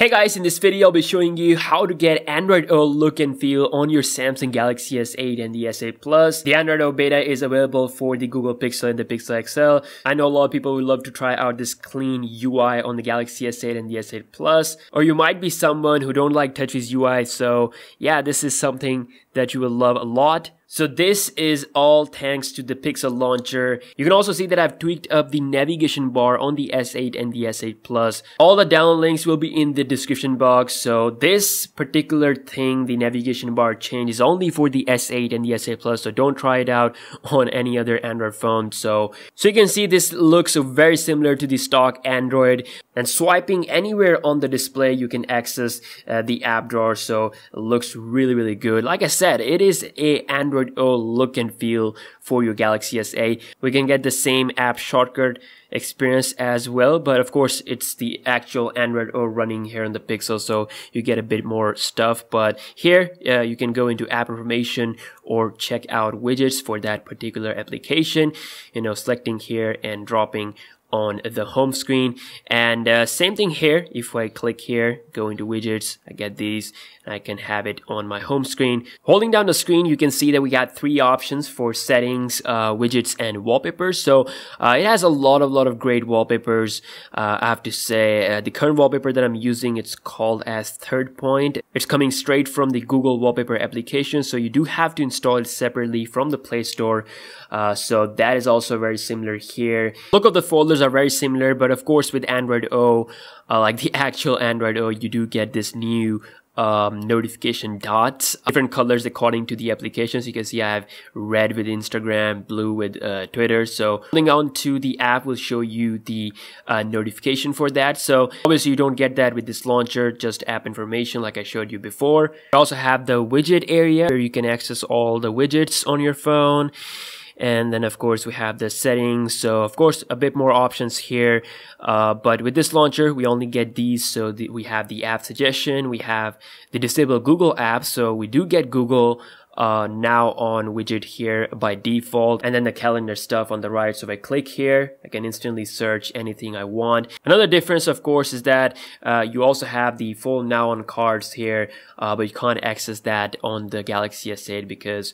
Hey guys, in this video I'll be showing you how to get Android O look and feel on your Samsung Galaxy S8 and the S8 Plus. The Android O beta is available for the Google Pixel and the Pixel XL. I know a lot of people would love to try out this clean UI on the Galaxy S8 and the S8 Plus, or you might be someone who don't like TouchWiz UI, so yeah, this is something that you will love a lot. So this is all thanks to the Pixel Launcher. You can also see that I've tweaked up the navigation bar on the S8 and the S8 Plus. All the download links will be in the description box. So this particular thing, the navigation bar change, is only for the S8 and the S8 Plus. So don't try it out on any other Android phone. So you can see this looks very similar to the stock Android. And swiping anywhere on the display, you can access the app drawer. So it looks really, really good. Like I said, it is a Android O look and feel for your Galaxy S8. We can get the same app shortcut experience as well, but of course it's the actual Android O running here on the Pixel, so you get a bit more stuff. But here you can go into app information or check out widgets for that particular application, selecting here and dropping on the home screen. And same thing here, if I click here, go into widgets, I get these, and I can have it on my home screen. Holding down the screen, you can see that we got three options for settings, widgets, and wallpapers. So it has a lot of great wallpapers. I have to say, the current wallpaper that I'm using, it's called as Third Point. It's coming straight from the Google wallpaper application, so you do have to install it separately from the Play Store. So that is also very similar here. Look of the folders are very similar, but of course with Android O, like the actual Android O, you do get this new notification dots, different colors according to the applications. You can see I have red with Instagram, blue with Twitter. So holding on to the app will show you the notification for that. So obviously you don't get that with this launcher, just app information like I showed you before. You also have the widget area where you can access all the widgets on your phone. And then of course we have the settings, so of course a bit more options here, but with this launcher we only get these. So we have the app suggestion, we have the disabled Google apps, so we do get Google now on widget here by default, and then the calendar stuff on the right. So if I click here, I can instantly search anything I want. Another difference of course is that you also have the full now on cards here, but you can't access that on the Galaxy S8 because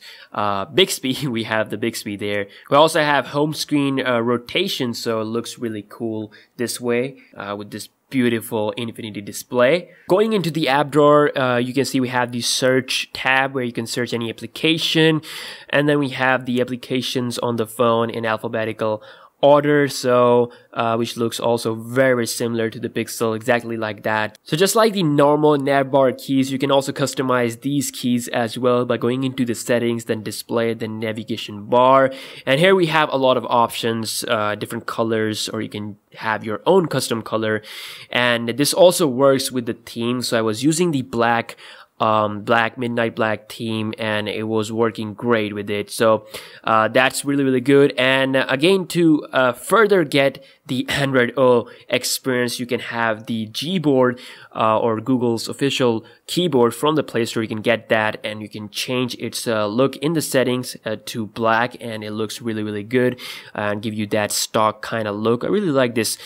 Bixby, we have the Bixby there. We also have home screen rotation, so it looks really cool this way with this beautiful infinity display. Going into the app drawer, you can see we have the search tab where you can search any application, and then we have the applications on the phone in alphabetical order, so which looks also very similar to the Pixel, exactly like that. So just like the normal navbar keys, you can also customize these keys as well by going into the settings, then display, then navigation bar. And here we have a lot of options, different colors, or you can have your own custom color. And this also works with the theme, so I was using the black midnight black theme and it was working great with it. So that's really, really good. And again, to further get the Android O experience, you can have the Gboard or Google's official keyboard from the Play Store. You can get that and you can change its look in the settings to black, and it looks really, really good and give you that stock kind of look. I really like this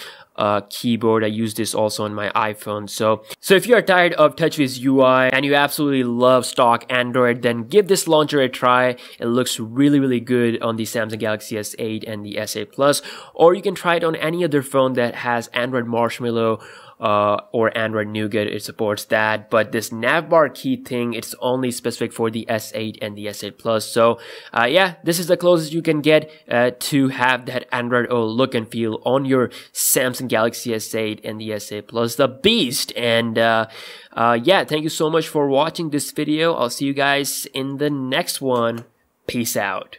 keyboard. I use this also on my iPhone. So if you are tired of TouchWiz UI and you absolutely love stock Android, then give this launcher a try. It looks really, really good on the Samsung Galaxy S8 and the S8 Plus, or you can try it on any other phone that has Android Marshmallow or Android Nougat. It supports that, but this navbar key thing, it's only specific for the S8 and the S8 Plus. So yeah, this is the closest you can get to have that Android O look and feel on your Samsung Galaxy S8 and the S8 Plus, the beast. And yeah, thank you so much for watching this video. I'll see you guys in the next one. Peace out.